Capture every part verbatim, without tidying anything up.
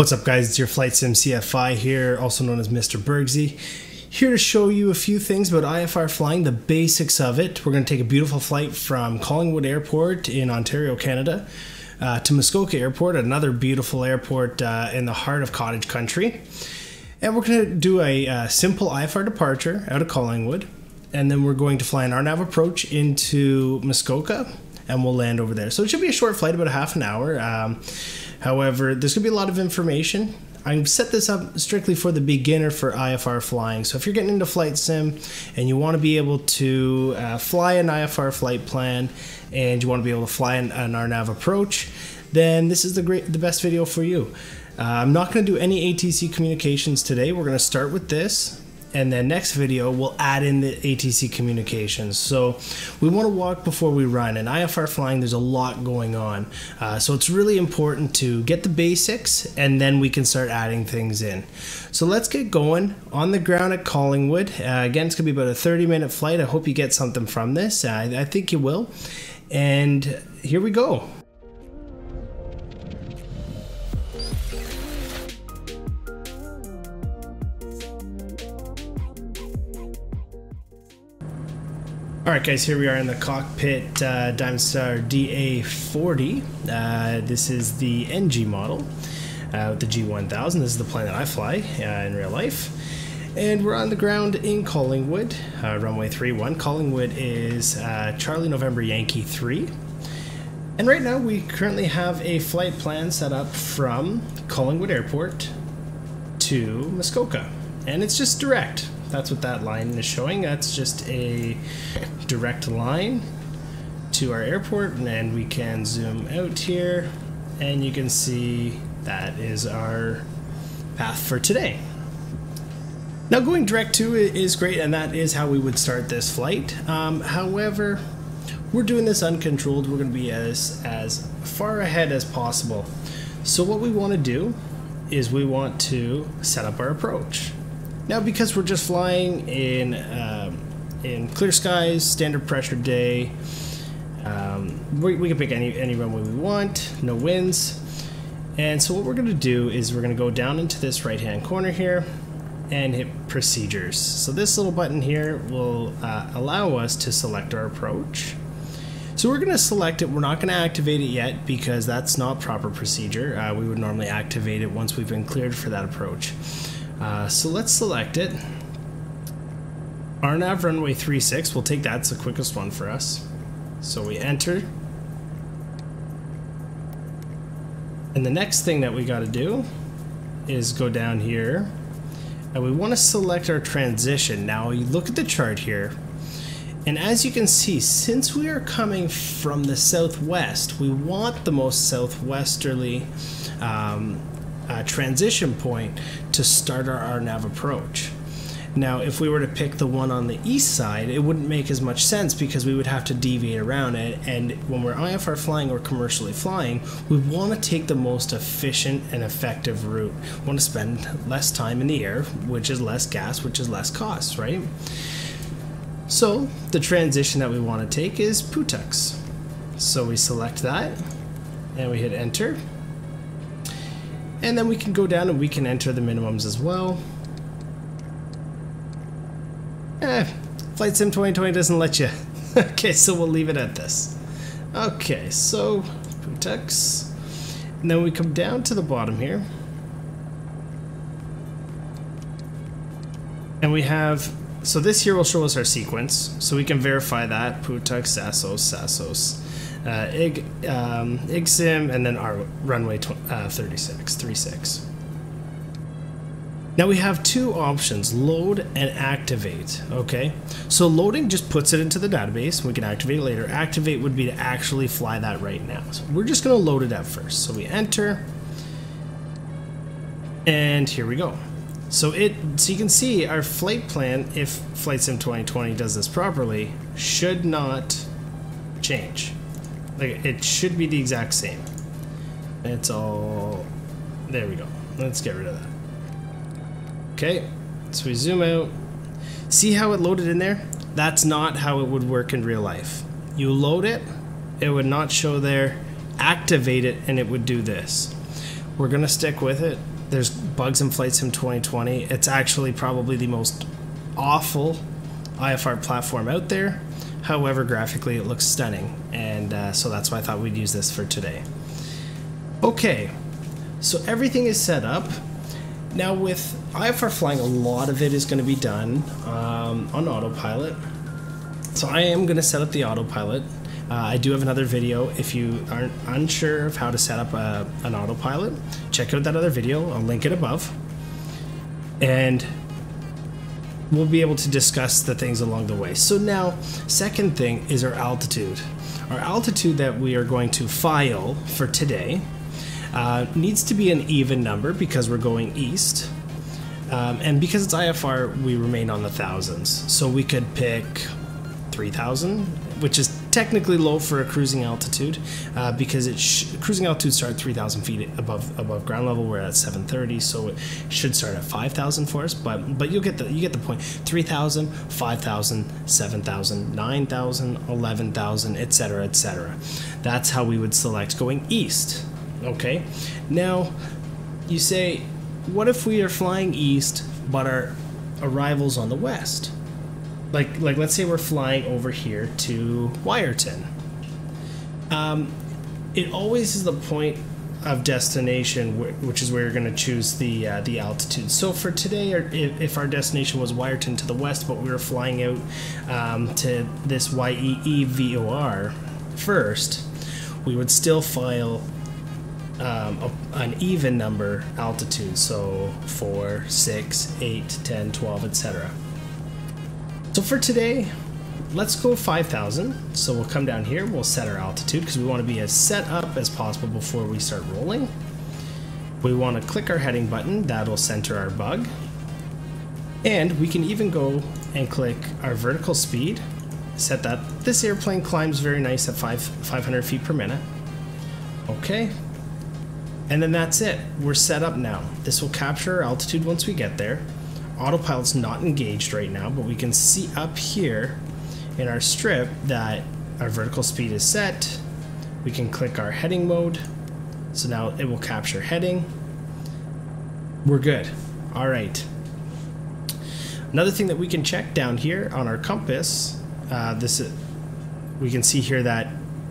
What's up guys, it's your Flight Sim C F I here, also known as Mister Burgsy, here to show you a few things about I F R flying, the basics of it. We're going to take a beautiful flight from Collingwood Airport in Ontario, Canada, uh, to Muskoka Airport, another beautiful airport uh, in the heart of cottage country. And we're going to do a uh, simple I F R departure out of Collingwood, and then we're going to fly an R NAV approach into Muskoka, and we'll land over there. So it should be a short flight, about a half an hour. Um, however, there's gonna be a lot of information. I've set this up strictly for the beginner for I F R flying. So if you're getting into flight sim and you wanna be able to uh, fly an I F R flight plan and you wanna be able to fly an, an R NAV approach, then this is the, great, the best video for you. Uh, I'm not gonna do any A T C communications today. We're gonna start with this. And then next video, we'll add in the A T C communications. So we want to walk before we run. In I F R flying, there's a lot going on. Uh, so it's really important to get the basics, and then we can start adding things in. So let's get going on the ground at Collingwood. Uh, again, it's going to be about a thirty minute flight. I hope you get something from this. Uh, I think you will. And here we go. Alright guys, here we are in the cockpit, uh, Diamond Star D A forty. Uh, this is the N G model uh, with the G one thousand. This is the plane that I fly uh, in real life. And we're on the ground in Collingwood, uh, runway three one. Collingwood is uh, Charlie November Yankee three. And right now we currently have a flight plan set up from Collingwood Airport to Muskoka. And it's just direct. That's what that line is showing. That's just a direct line to our airport, and then we can zoom out here and you can see that is our path for today. Now going direct to it is great, and that is how we would start this flight. Um, however, we're doing this uncontrolled. We're going to be as, as far ahead as possible. So what we want to do is we want to set up our approach. Now, because we're just flying in um, in clear skies, standard pressure day, um, we, we can pick any, any runway we want, no winds. And so what we're gonna do is we're gonna go down into this right-hand corner here and hit procedures. So this little button here will uh, allow us to select our approach. So we're gonna select it. We're not gonna activate it yet because that's not proper procedure. Uh, we would normally activate it once we've been cleared for that approach. Uh, so let's select it. R NAV runway three six, we'll take that, it's the quickest one for us. So we enter. And the next thing that we gotta do is go down here and we wanna select our transition. Now you look at the chart here, and as you can see, since we are coming from the southwest, we want the most southwesterly um, Uh, transition point to start our R NAV approach. Now, if we were to pick the one on the east side, it wouldn't make as much sense because we would have to deviate around it. And when we're I F R flying or commercially flying, we want to take the most efficient and effective route. We want to spend less time in the air, which is less gas, which is less cost, right? So the transition that we want to take is P U T U X. So we select that and we hit enter. And then we can go down and we can enter the minimums as well. Eh, Flight Sim twenty twenty doesn't let you. Okay, so we'll leave it at this. Okay, so P U T U X. And then we come down to the bottom here. And we have, so this here will show us our sequence. So we can verify that, P U T U X, Sasos, Sasos. Uh, IG, um, IGSIM, and then our runway uh, thirty-six, thirty-six. Now we have two options, load and activate, okay? So loading just puts it into the database, we can activate it later. Activate would be to actually fly that right now. So we're just gonna load it at first. So we enter, and here we go. So it, so you can see our flight plan, if Flight Sim twenty twenty does this properly, should not change. Like, it should be the exact same. It's all, there we go. Let's get rid of that. Okay, so we zoom out. See how it loaded in there? That's not how it would work in real life. You load it, it would not show there, activate it, and it would do this. We're gonna stick with it. There's bugs in Flight Sim twenty twenty. It's actually probably the most awful I F R platform out there. However, graphically it looks stunning, and uh, so that's why I thought we'd use this for today. Okay, so everything is set up. Now with I F R flying, a lot of it is going to be done um, on autopilot. So I am going to set up the autopilot. Uh, I do have another video. If you aren't unsure of how to set up a, an autopilot, check out that other video. I'll link it above. And we'll be able to discuss the things along the way. So now, second thing is our altitude. Our altitude that we are going to file for today uh, needs to be an even number because we're going east. Um, and because it's I F R, we remain on the thousands. So we could pick three thousand, which is technically low for a cruising altitude, uh, because it sh cruising altitude starts at three thousand feet above above ground level. We're at seven thirty, so it should start at five thousand for us. But but you get the you get the point. three thousand, five thousand, seven thousand, nine thousand, eleven thousand, et cetera, et cetera. That's how we would select going east. Okay. Now, you say, what if we are flying east, but our arrival's on the west? Like, like, let's say we're flying over here to Wyerton. Um, it always is the point of destination, wh which is where you're going to choose the uh, the altitude. So for today, or if, if our destination was Wyerton to the west, but we were flying out um, to this Y E E V O R first, we would still file um, a, an even number altitude, so four, six, eight, ten, twelve, et cetera. So for today, let's go five thousand. So we'll come down here, we'll set our altitude because we want to be as set up as possible before we start rolling. We want to click our heading button, that'll center our bug. And we can even go and click our vertical speed, set that. This airplane climbs very nice at five, five hundred feet per minute. Okay. And then that's it, we're set up now. This will capture our altitude once we get there. Autopilot's not engaged right now, but we can see up here in our strip that our vertical speed is set. We can click our heading mode. So now it will capture heading. We're good. All right. Another thing that we can check down here on our compass, uh, this is, we can see here that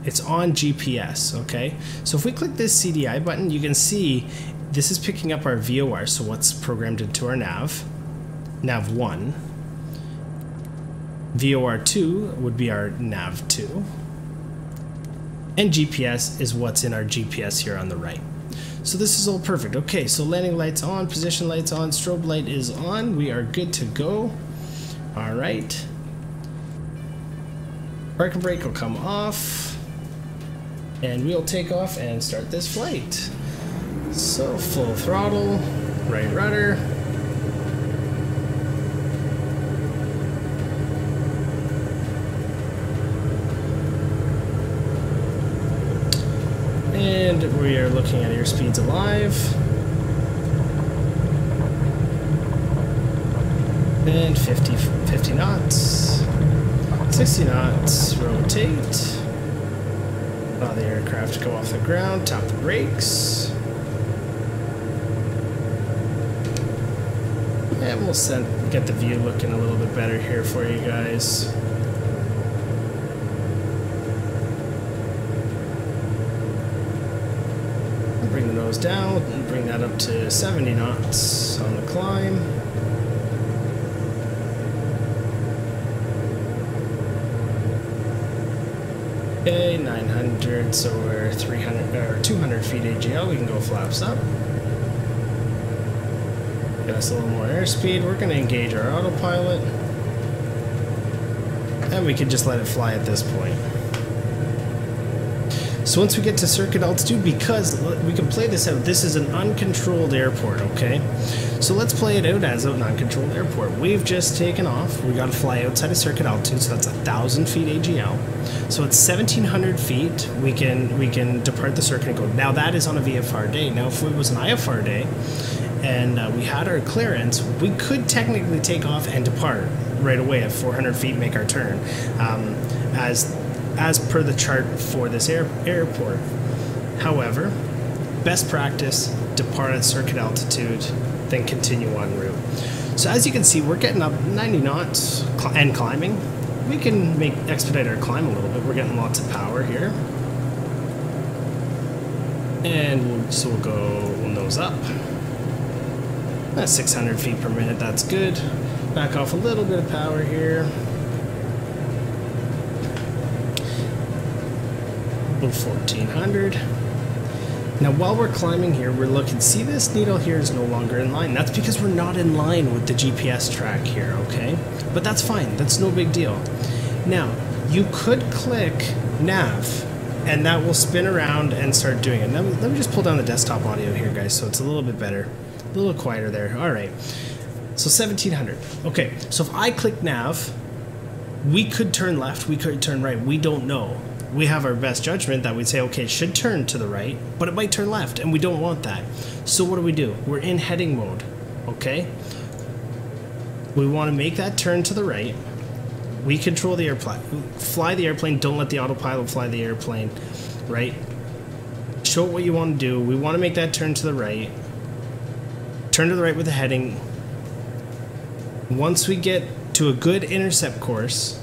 it's on G P S, okay? So if we click this C D I button, you can see this is picking up our V O R, so what's programmed into our nav. nav one, V O R two would be our nav two, and G P S is what's in our G P S here on the right. So this is all perfect. Okay, so landing lights on, position lights on, strobe light is on, we are good to go. All right, park and brake will come off, and we'll take off and start this flight. So full throttle, right rudder. And we are looking at airspeeds alive. And fifty, fifty knots, sixty knots, rotate. Allow the aircraft go off the ground, tap the brakes. And we'll send, get the view looking a little bit better here for you guys. Bring the nose down and bring that up to seventy knots on the climb. Okay, nine hundred, so we're three hundred or two hundred feet A G L. We can go flaps up. Get us a little more airspeed. We're going to engage our autopilot, and we can just let it fly at this point. So once we get to circuit altitude, because we can play this out, this is an uncontrolled airport, okay? So let's play it out as an uncontrolled airport. We've just taken off. We got to fly outside of circuit altitude, so that's one thousand feet A G L. So it's seventeen hundred feet. We can we can depart the circuit and go. Now that is on a V F R day. Now if it was an I F R day and uh, we had our clearance, we could technically take off and depart right away at four hundred feet, make our turn, um, as as per the chart for this air airport. However, best practice, depart at circuit altitude, then continue en route. So as you can see, we're getting up ninety knots and climbing. We can make expedite our climb a little bit. We're getting lots of power here. And we'll, so we'll go, we'll nose up. That's six hundred feet per minute, that's good. Back off a little bit of power here. fourteen hundred. Now while we're climbing here, we're looking, see this needle here is no longer in line. That's because we're not in line with the G P S track here, okay? But that's fine, that's no big deal. Now, you could click nav, and that will spin around and start doing it. Now, let me just pull down the desktop audio here, guys, so it's a little bit better. A little quieter there, all right. So seventeen hundred, okay. So if I click nav, we could turn left, we could turn right, we don't know. We have our best judgment that we'd say, okay, it should turn to the right, but it might turn left, and we don't want that. So what do we do? We're in heading mode, okay? We want to make that turn to the right. We control the airplane, fly the airplane, don't let the autopilot fly the airplane, right? Show it what you want to do. We want to make that turn to the right. Turn to the right with the heading. Once we get to a good intercept course,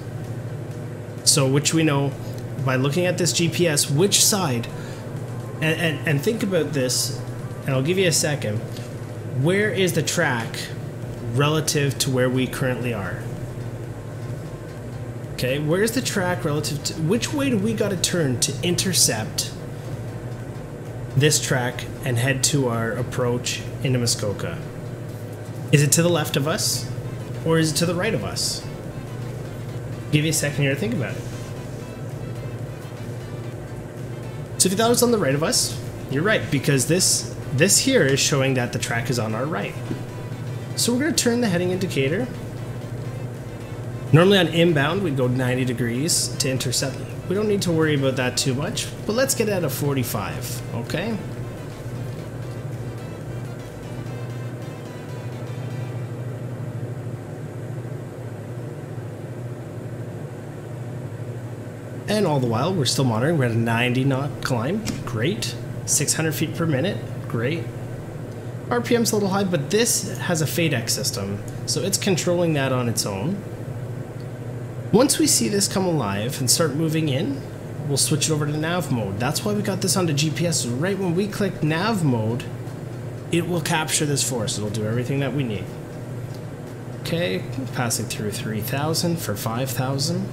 so which we know, by looking at this G P S, which side, and, and, and think about this, and I'll give you a second, where is the track relative to where we currently are? Okay, where's the track relative to, which way do we gotta turn to intercept this track and head to our approach into Muskoka? Is it to the left of us, or is it to the right of us? I'll give you a second here to think about it. So if you thought it was on the right of us, you're right, because this this here is showing that the track is on our right. So we're going to turn the heading indicator. Normally on inbound, we'd go ninety degrees to intercept. We don't need to worry about that too much, but let's get out of forty-five, okay? And all the while, we're still monitoring. We're at a ninety knot climb. Great. six hundred feet per minute. Great. R P M's a little high, but this has a FADEC system, so it's controlling that on its own. Once we see this come alive and start moving in, we'll switch it over to nav mode. That's why we got this onto G P S. So right when we click nav mode, it will capture this for us. It'll do everything that we need. Okay, passing through three thousand for five thousand.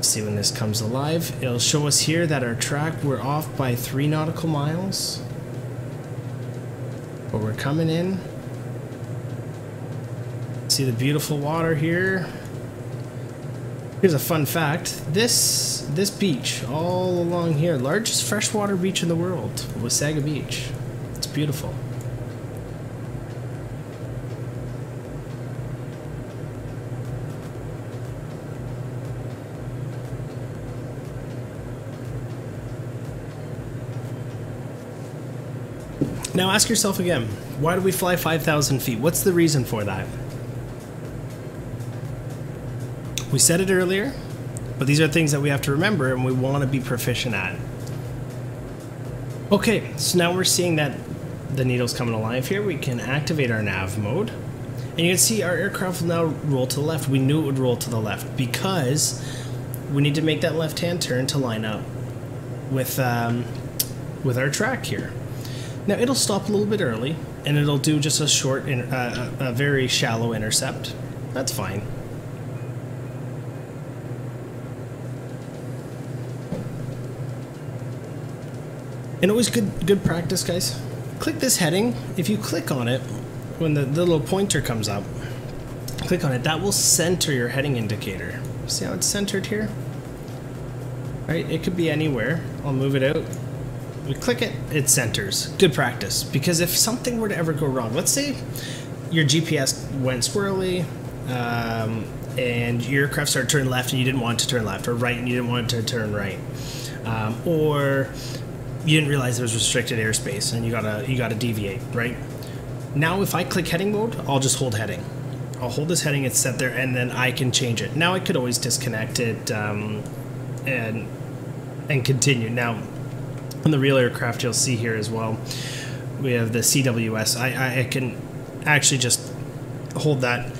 See when this comes alive. It'll show us here that our track, we're off by three nautical miles. But we're coming in. See the beautiful water here. Here's a fun fact. This this beach all along here, largest freshwater beach in the world, Wasaga Beach. It's beautiful. Now ask yourself again, why do we fly five thousand feet? What's the reason for that? We said it earlier, but these are things that we have to remember and we want to be proficient at. Okay, so now we're seeing that the needle's coming alive here. We can activate our nav mode. And you can see our aircraft will now roll to the left. We knew it would roll to the left because we need to make that left-hand turn to line up with, um, with our track here. Now it'll stop a little bit early, and it'll do just a short, in, uh, a very shallow intercept. That's fine. And always good, good practice, guys. Click this heading. If you click on it, when the, the little pointer comes up, click on it. That will center your heading indicator. See how it's centered here? All right, it could be anywhere. I'll move it out. We click it, it centers. Good practice, because if something were to ever go wrong, let's say your G P S went squirrely um, and your aircraft started turning left and you didn't want it to turn left, or right and you didn't want it to turn right, um, or you didn't realize there was restricted airspace and you gotta you gotta deviate, right? Now if I click heading mode, I'll just hold heading. I'll hold this heading, it's set there, and then I can change it. Now I could always disconnect it um, and and continue. Now And the real aircraft you'll see here as well. We have the C W S. I, I, I can actually just hold that,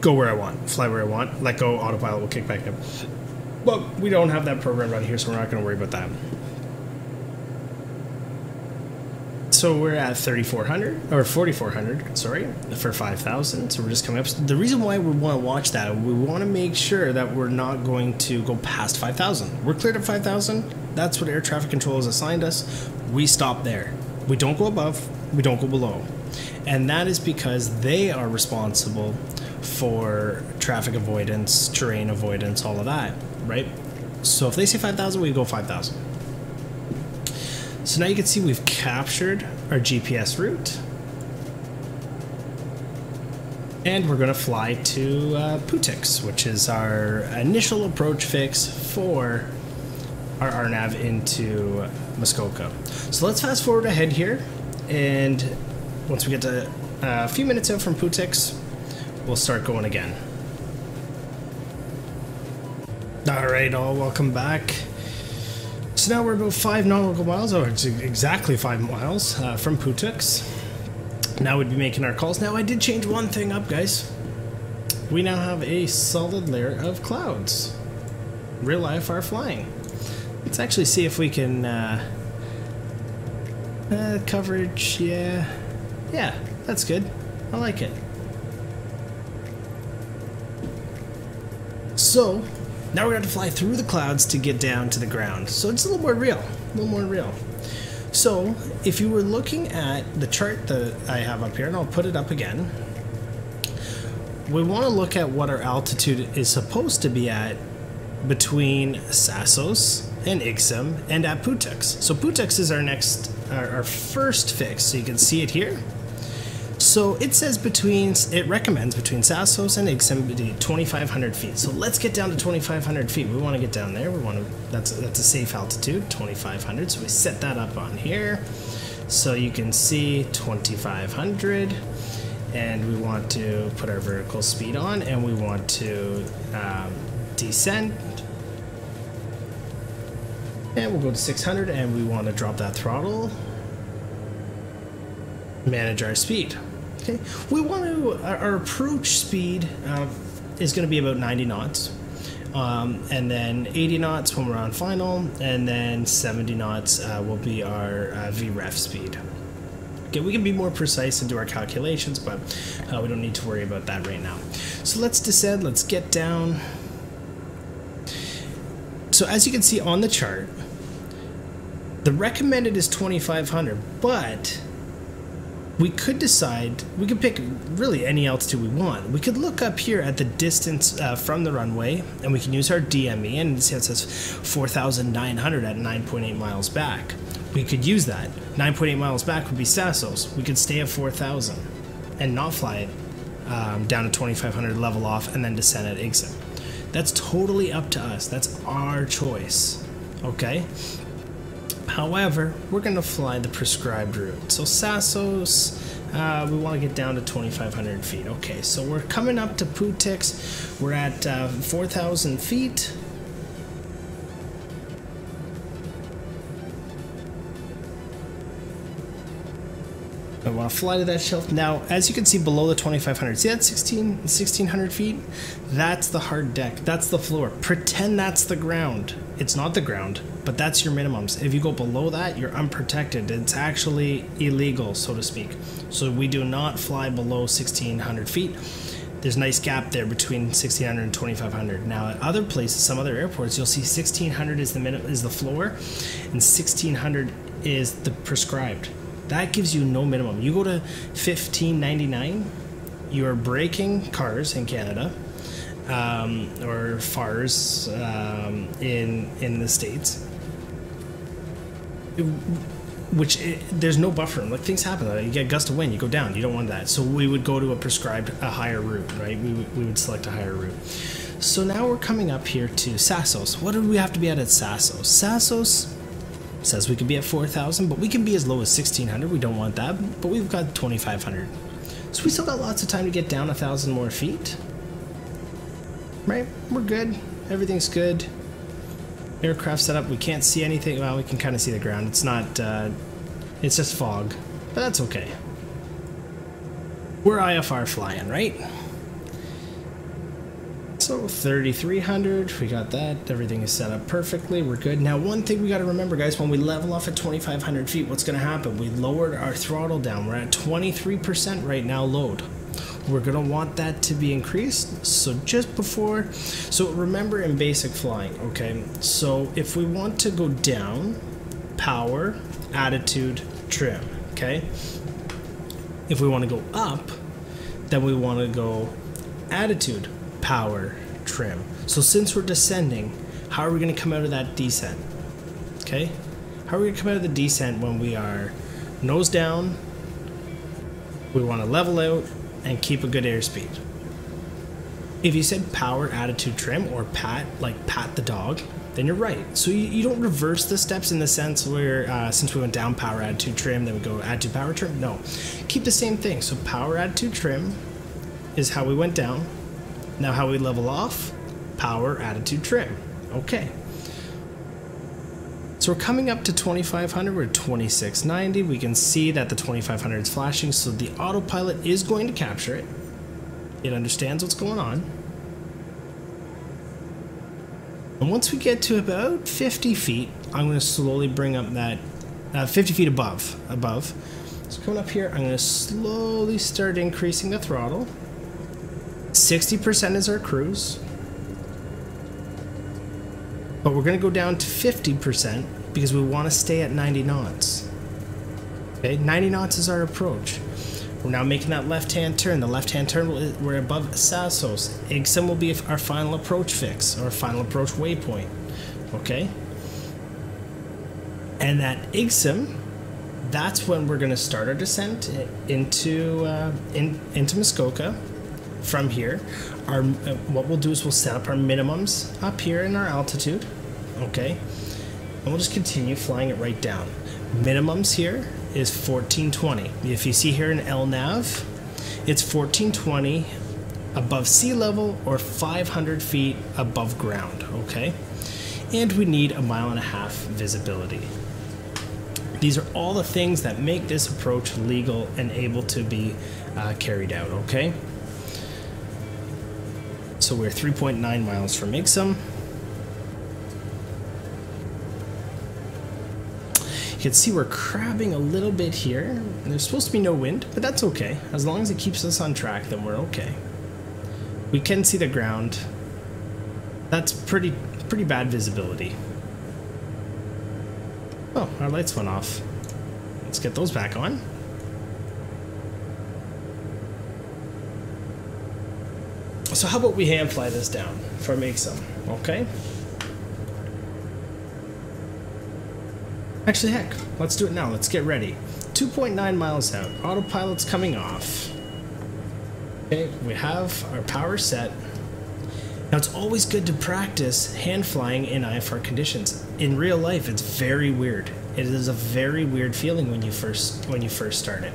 go where I want, fly where I want, let go, autopilot will kick back up. But we don't have that program right here, so we're not going to worry about that. So we're at thirty-four hundred, or forty-four hundred, sorry, for five thousand. So we're just coming up. The reason why we want to watch that, we want to make sure that we're not going to go past five thousand. We're cleared at five thousand. That's what air traffic control has assigned us. We stop there. We don't go above. We don't go below. And that is because they are responsible for traffic avoidance, terrain avoidance, all of that, right? So if they say five thousand, we go five thousand. So now you can see we've captured our G P S route. And we're going to fly to uh, PUTUX, which is our initial approach fix for our R NAV into Muskoka. So let's fast forward ahead here. And once we get to a few minutes out from PUTUX, we'll start going again. All right, all, welcome back. So now we're about five nautical miles, or it's exactly five miles uh, from PUTUX. Now we'd be making our calls. Now I did change one thing up, guys. We now have a solid layer of clouds. Real I F R flying. Let's actually see if we can uh, uh, coverage. Yeah, yeah, that's good. I like it. So now we're going to have to fly through the clouds to get down to the ground. So it's a little more real, a little more real. So if you were looking at the chart that I have up here, and I'll put it up again, we want to look at what our altitude is supposed to be at between Sasos and I G SIM and at PUTUX. So PUTUX is our next, our, our first fix. So you can see it here. So it says between, it recommends between Sasos and I G SIM twenty-five hundred feet. So let's get down to twenty-five hundred feet. We want to get down there. We want to, that's, that's a safe altitude, twenty-five hundred. So we set that up on here. So you can see twenty-five hundred. And we want to put our vertical speed on, and we want to um, descend. And we'll go to six hundred, and we want to drop that throttle. Manage our speed. Okay, we want to, our approach speed uh, is going to be about ninety knots, um, and then eighty knots when we're on final, and then seventy knots uh, will be our uh, V REF speed. Okay, we can be more precise and do our calculations, but uh, we don't need to worry about that right now. So let's descend, let's get down. So as you can see on the chart, the recommended is twenty-five hundred, but we could decide, we could pick really any altitude we want. We could look up here at the distance uh, from the runway, and we can use our D M E, and see it says four thousand nine hundred at nine point eight miles back. We could use that. nine point eight miles back would be Sasos. We could stay at four thousand and not fly it um, down to twenty-five hundred, level off, and then descend at I G SIM. That's totally up to us. That's our choice, okay? However, we're going to fly the prescribed route. So Sasos, uh, we want to get down to twenty-five hundred feet. Okay, so we're coming up to PUTUX. We're at uh, four thousand feet. I want to fly to that shelf. Now, as you can see below the twenty-five hundred, see that sixteen, sixteen hundred feet? That's the hard deck. That's the floor. Pretend that's the ground. It's not the ground, but that's your minimums. If you go below that, you're unprotected. It's actually illegal, so to speak. So we do not fly below sixteen hundred feet. There's a nice gap there between sixteen hundred and twenty-five hundred. Now, at other places, some other airports, you'll see sixteen hundred is the minimum, is the floor, and sixteen hundred is the prescribed. That gives you no minimum. You go to fifteen ninety-nine, you are breaking C A Rs in Canada, um, or F A Rs um, in in the States. It, which it, there's no buffer room. Like, things happen. You get a gust of wind, you go down. You don't want that. So we would go to a prescribed, a higher route, right? We would, we would select a higher route. So now we're coming up here to Sasos. What do we have to be at at Sasos? Sasos says we could be at four thousand, but we can be as low as sixteen hundred. We don't want that, but we've got twenty-five hundred. So we still got lots of time to get down one thousand more feet. Right? We're good. Everything's good. aircraft set up. We can't see anything. Well, we can kind of see the ground. It's not, uh, it's just fog, but that's okay. We're I F R flying, right? So thirty-three hundred, we got that. Everything is set up perfectly. We're good. Now, one thing we got to remember, guys, when we level off at twenty-five hundred feet, what's going to happen? We lowered our throttle down. We're at twenty-three percent right now load. We're going to want that to be increased. So just before, so remember in basic flying, okay? So if we want to go down, power, attitude, trim, okay? If we want to go up, then we want to go attitude, power, trim. So since we're descending, how are we going to come out of that descent? Okay, how are we going to come out of the descent when we are nose down? We want to level out and keep a good airspeed. If you said power, attitude, trim, or pat, like pat the dog, then you're right. So you, you don't reverse the steps in the sense where uh, since we went down power, attitude, trim, then we go attitude, power, trim. No, keep the same thing. So power, attitude, trim is how we went down. Now how we level off, power, attitude, trim. Okay. So we're coming up to twenty-five hundred, we're at twenty-six ninety. We can see that the twenty-five hundred is flashing, so the autopilot is going to capture it. It understands what's going on. And once we get to about fifty feet, I'm going to slowly bring up that, uh, fifty feet above, above. So coming up here, I'm going to slowly start increasing the throttle. sixty percent is our cruise, but we're going to go down to fifty percent because we want to stay at ninety knots. Okay, ninety knots is our approach. We're now making that left-hand turn. The left-hand turn, will, we're above Sasos. I G SIM will be our final approach fix, or final approach waypoint. Okay, and that I G SIM, that's when we're going to start our descent into uh, in, into Muskoka. From here, our uh, what we'll do is we'll set up our minimums up here in our altitude, okay, and we'll just continue flying it right down. Minimums here is fourteen twenty. If you see here in L NAV, it's fourteen twenty above sea level or five hundred feet above ground, okay, and we need a mile and a half visibility. These are all the things that make this approach legal and able to be uh, carried out, okay. So we're three point nine miles from I G SIM. You can see we're crabbing a little bit here. There's supposed to be no wind, but that's okay. As long as it keeps us on track, then we're okay. We can see the ground. That's pretty, pretty bad visibility. Oh, our lights went off. Let's get those back on. So how about we hand fly this down from I G SIM, okay? Actually, heck, let's do it now. Let's get ready. two point nine miles out. Autopilot's coming off. Okay, we have our power set. Now, it's always good to practice hand flying in I F R conditions. In real life, it's very weird. It is a very weird feeling when you first, when you first start it.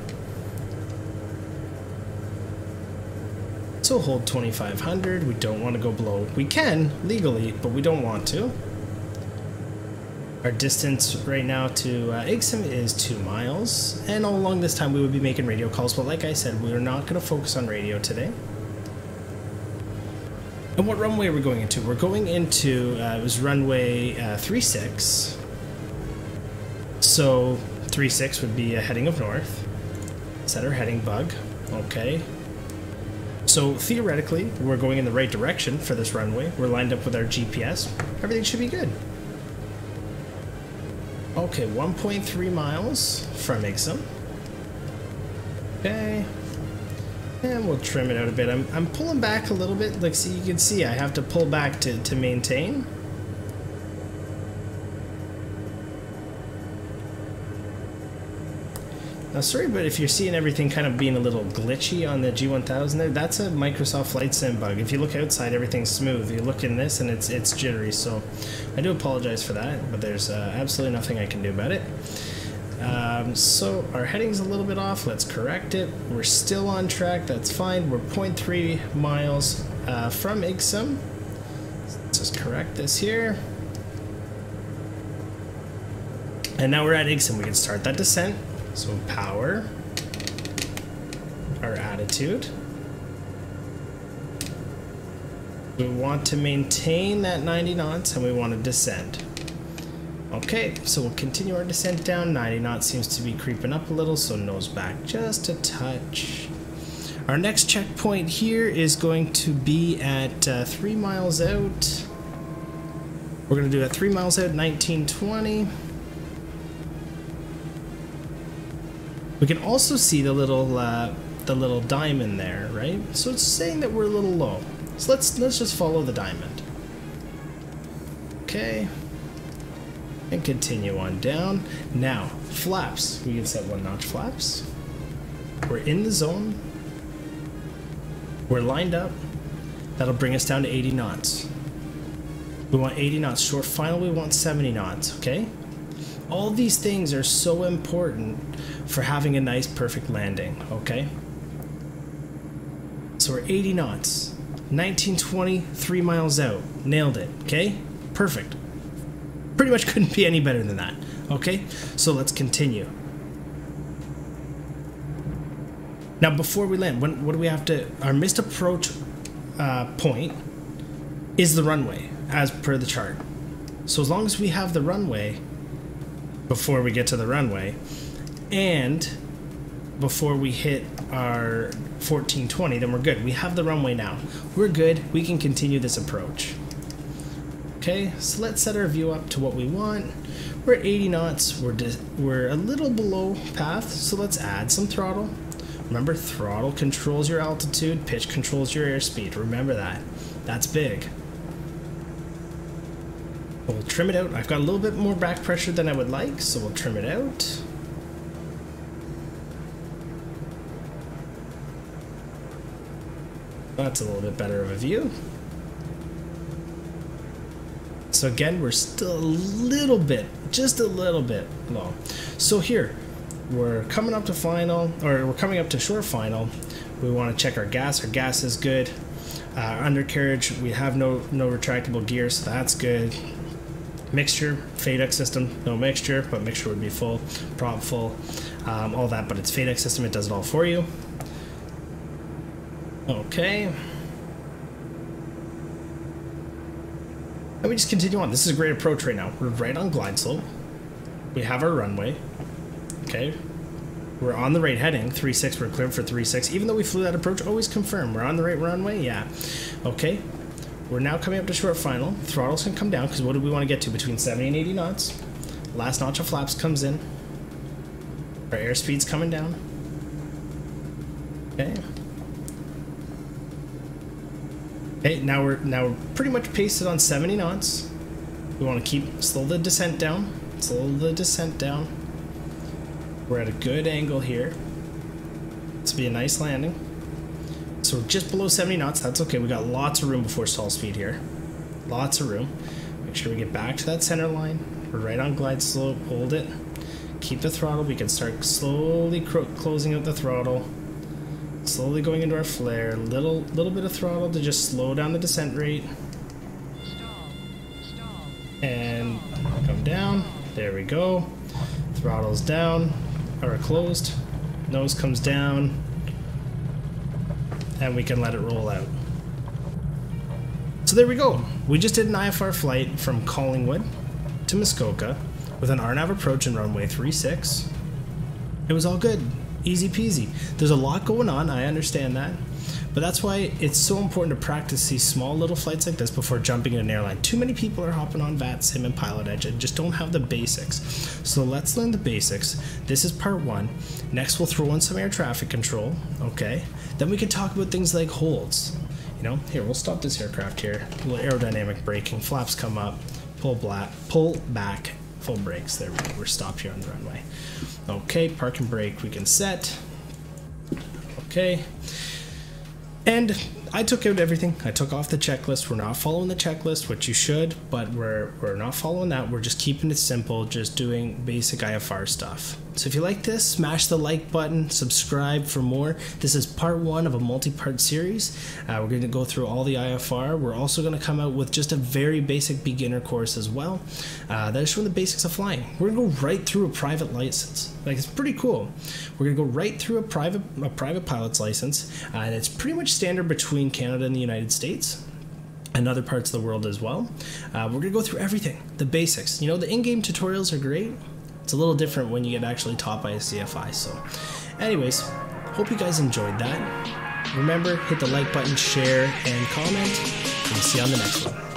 So hold twenty-five hundred, we don't want to go below. We can, legally, but we don't want to. Our distance right now to uh, I G SIM is two miles, and all along this time we would be making radio calls, but like I said, we're not going to focus on radio today. And what runway are we going into? We're going into, uh, it was runway uh, three six, so three six would be a heading of north. Set our heading bug, okay. So theoretically, we're going in the right direction for this runway. We're lined up with our G P S. Everything should be good. Okay, one point three miles from I G SIM. Okay. And we'll trim it out a bit. I'm, I'm pulling back a little bit. Like, see, you can see I have to pull back to, to maintain. Now, sorry, but if you're seeing everything kind of being a little glitchy on the G one thousand there, that's a Microsoft Flight Sim bug. If you look outside, everything's smooth. You look in this, and it's it's jittery. So I do apologize for that, but there's uh, absolutely nothing I can do about it. Um, so our heading's a little bit off. Let's correct it. We're still on track. That's fine. We're zero point three miles uh, from I G SIM. Let's just correct this here. And now we're at I G SIM. We can start that descent. So power, our attitude. We want to maintain that ninety knots and we want to descend. Okay, so we'll continue our descent down. ninety knots seems to be creeping up a little, so nose back just a touch. Our next checkpoint here is going to be at uh, three miles out. We're going to do that three miles out, nineteen twenty. We can also see the little uh, the little diamond there, right? So it's saying that we're a little low. So let's let's just follow the diamond. Okay. And continue on down. Now, flaps. We can set one notch flaps. We're in the zone. We're lined up. That'll bring us down to eighty knots. We want eighty knots. Short final, we want seventy knots, okay? All these things are so important for having a nice, perfect landing, okay? So we're eighty knots. nineteen twenty, three miles out. Nailed it, okay? Perfect. Pretty much couldn't be any better than that. Okay, so let's continue. Now before we land, when, what do we have to, our missed approach uh, point is the runway as per the chart. So as long as we have the runway before we get to the runway and before we hit our fourteen twenty, then we're good. We have the runway now. We're good, we can continue this approach. Okay, so let's set our view up to what we want. We're at eighty knots, we're, we're a little below path, so let's add some throttle. Remember, throttle controls your altitude, pitch controls your airspeed. Remember that. That's big. We'll trim it out. I've got a little bit more back pressure than I would like, so we'll trim it out. That's a little bit better of a view. So again, we're still a little bit, just a little bit low. So here, we're coming up to final, or we're coming up to short final. We want to check our gas. Our gas is good. Uh, our undercarriage, we have no no retractable gear, so that's good. Mixture, FADEC system, no mixture, but mixture would be full, prop full, um, all that. But it's FADEC system; it does it all for you. Okay. And we just continue on. This is a great approach right now. We're right on glide slope. We have our runway. Okay. We're on the right heading. three six. We're cleared for three six. Even though we flew that approach, always confirm. We're on the right runway? Yeah. Okay. We're now coming up to short final. Throttles can come down because what do we want to get to? Between seventy and eighty knots. Last notch of flaps comes in. Our airspeed's coming down. Okay. Okay, now we're now we're pretty much pasted on seventy knots. We want to keep slow the descent down, slow the descent down. We're at a good angle here. This will be a nice landing. So we're just below seventy knots. That's okay. We got lots of room before stall speed here. Lots of room. Make sure we get back to that center line. We're right on glide slope. Hold it. Keep the throttle. We can start slowly cro- closing out the throttle. Slowly going into our flare, little little bit of throttle to just slow down the descent rate. Stall. Stall. And come down. There we go. Throttle's down, or closed. Nose comes down, and we can let it roll out. So there we go. We just did an I F R flight from Collingwood to Muskoka with an R NAV approach in runway three six. It was all good. Easy peasy. There's a lot going on, I understand that, but that's why it's so important to practice these small little flights like this before jumping in an airline. Too many people are hopping on VATSIM and Pilot Edge and just don't have the basics. So let's learn the basics. This is part one. Next, we'll throw in some air traffic control, okay? Then we can talk about things like holds. You know, here, we'll stop this aircraft here. A little aerodynamic braking, flaps come up, pull, black, pull back, full brakes. There we go, we're stopped here on the runway. Okay, park and brake we can set. Okay, And I took out everything. I took off the checklist. We're not following the checklist, which you should, but we're, we're not following that. We're just keeping it simple, just doing basic I F R stuff. So if you like this, smash the like button, subscribe for more. This is part one of a multi-part series. Uh, we're going to go through all the I F R. We're also going to come out with just a very basic beginner course as well. Uh, that is showing the basics of flying. We're going to go right through a private license. Like, it's pretty cool. We're going to go right through a private, a private pilot's license, uh, and it's pretty much standard between Canada and the United States, and other parts of the world as well. Uh, we're going to go through everything, the basics. You know, the in-game tutorials are great. It's a little different when you get actually taught by a C F I. So anyways, hope you guys enjoyed that. Remember, hit the like button, share, and comment. We'll see you on the next one.